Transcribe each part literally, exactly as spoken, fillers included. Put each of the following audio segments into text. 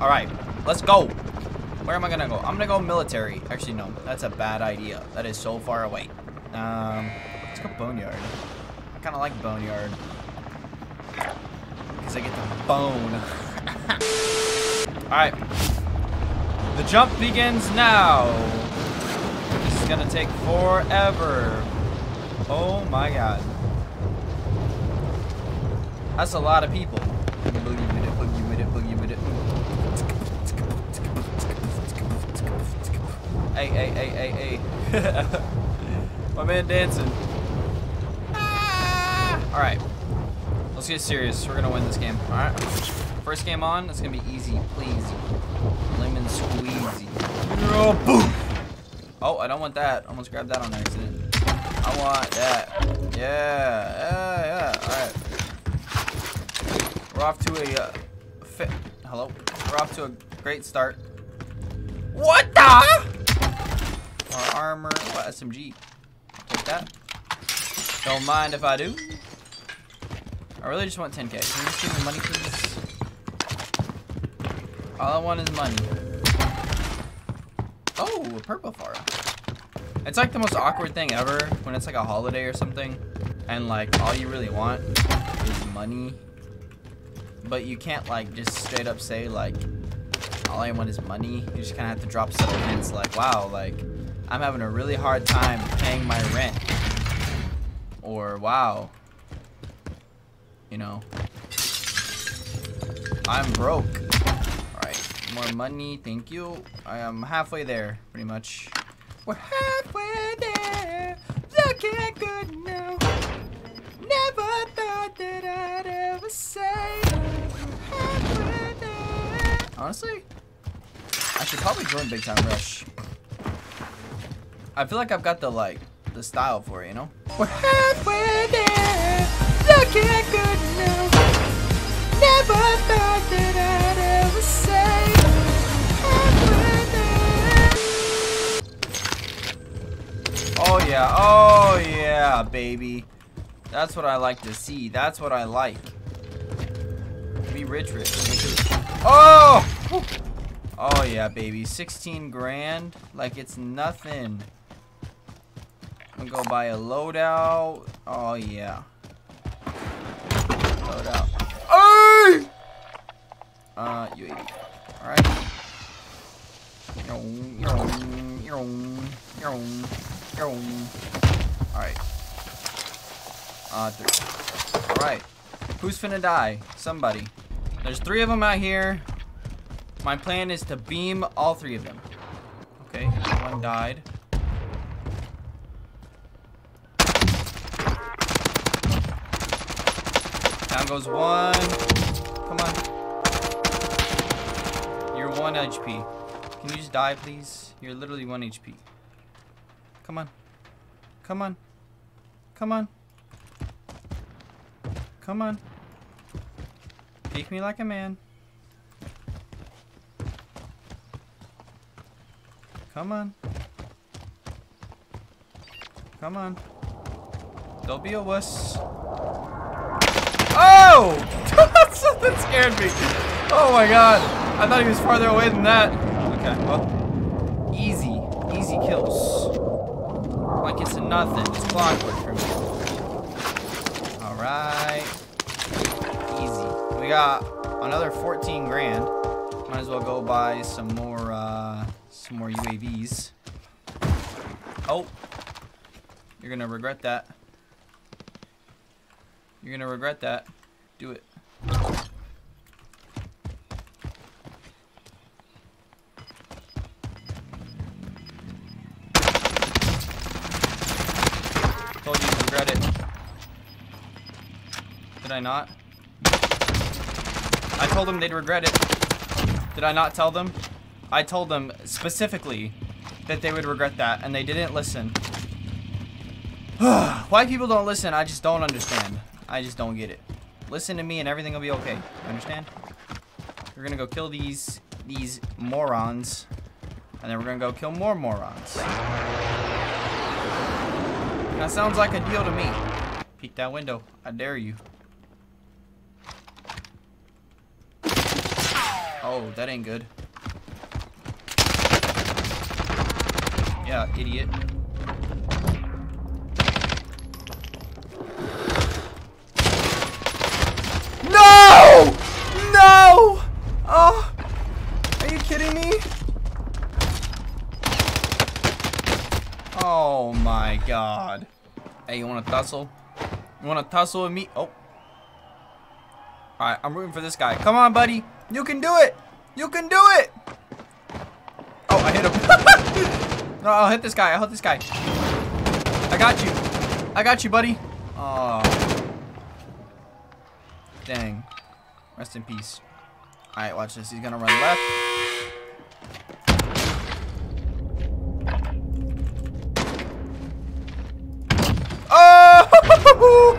All right, let's go. Where am I gonna go? I'm gonna go military. Actually, no, that's a bad idea. That is so far away. Um, let's go boneyard. I kind of like boneyard because I get the bone. All right, the jump begins now. This is gonna take forever. Oh my God. That's a lot of people. Hey, hey, hey, hey, hey. My man dancing. Ah! All right, let's get serious. We're gonna win this game. All right, first game on. It's gonna be easy, please. Lemon squeezy. Oh, boom. Oh, I don't want that. Almost grabbed that on accident. I want that. Yeah, yeah, yeah. All right. We're off to a uh, fit. Hello. We're off to a great start. What the? Our armor. What S M G? Take that. Don't mind if I do. I really just want ten K. Can you just give me money, please? All I want is money. Oh, a purple fara. It's like the most awkward thing ever when it's like a holiday or something, and like all you really want is money. But you can't like just straight up say like all I want is money. You just kind of have to drop some hints like, wow, like I'm having a really hard time paying my rent, or wow, you know, I'm broke. All right, more money, thank you. I am halfway there, pretty much. We're halfway there, looking good now. Never thought that I'd ever say. Honestly, I should probably join Big Time Rush. I feel like I've got the like the style for it, you know. We're halfway there, looking good now. Never thought that I'd ever say. Halfway there. Oh yeah, oh yeah, baby. That's what I like to see. That's what I like. Be rich, rich. Oh! Oh yeah, baby. sixteen grand. Like it's nothing. I'm gonna go buy a loadout. Oh yeah. Loadout. Hey! Uh, U A V. Alright. Alright. Uh, three. Alright. Who's finna die? Somebody. There's three of them out here. My plan is to beam all three of them. Okay, one died. Down goes one. Come on. You're one H P. Can you just die, please? You're literally one H P. Come on. Come on. Come on. Come on. Take me like a man. Come on. Come on. Don't be a wuss. Oh! Something scared me. Oh my God. I thought he was farther away than that. Okay, well. Easy. Easy kills. Like it's nothing. It's clockwork for me. Alright. Easy. We got another fourteen grand. Might as well go buy some more, uh, some more U A Vs. Oh, you're gonna regret that. You're gonna regret that. Do it. Told you to regret it. Did I not? I told them they'd regret it. Did I not tell them? I told them specifically that they would regret that, and they didn't listen. Why people don't listen, I just don't understand. I just don't get it. Listen to me and everything will be okay. You understand? We're gonna go kill these these morons, and then we're gonna go kill more morons. That sounds like a deal to me. Peek that window. I dare you. Oh, that ain't good. Yeah, idiot. No! No! Oh, are you kidding me? Oh my god. Hey, you wanna tussle? You wanna tussle with me? Oh. Alright, I'm rooting for this guy. Come on, buddy. You can do it. You can do it. Oh, I hit him. No, I'll hit this guy. I'll hit this guy. I got you. I got you, buddy. Oh. Dang. Rest in peace. Alright, watch this. He's gonna run left. Oh!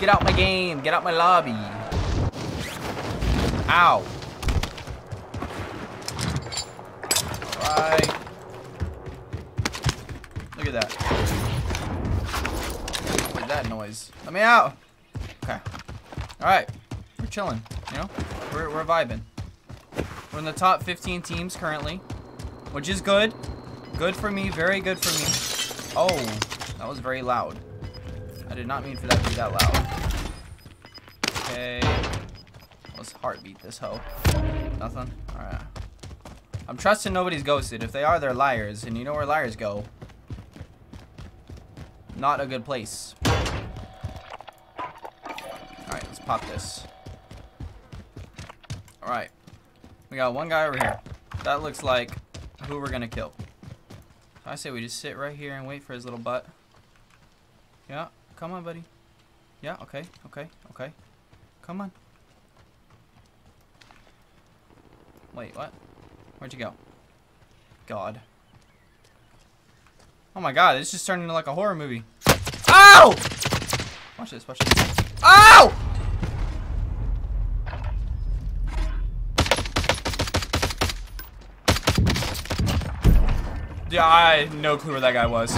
Get out my game. Get out my lobby. Ow. Alright. Look at that. What is that noise? Let me out. Okay. Alright. We're chilling. You know? We're, we're vibing. We're in the top fifteen teams currently. Which is good. Good for me. Very good for me. Oh. That was very loud. I did not mean for that to be that loud. Okay. Let's heartbeat this hoe. Nothing? Alright. I'm trusting nobody's ghosted. If they are, they're liars. And you know where liars go. Not a good place. Alright, let's pop this. Alright. We got one guy over here. That looks like who we're gonna kill. I say we just sit right here and wait for his little butt. Yeah, come on, buddy. Yeah, okay, okay, okay. Come on. Wait, what? Where'd you go? God. Oh my god, this just turned into like a horror movie. Ow! Watch this, watch this. Ow! Yeah, I had no clue where that guy was.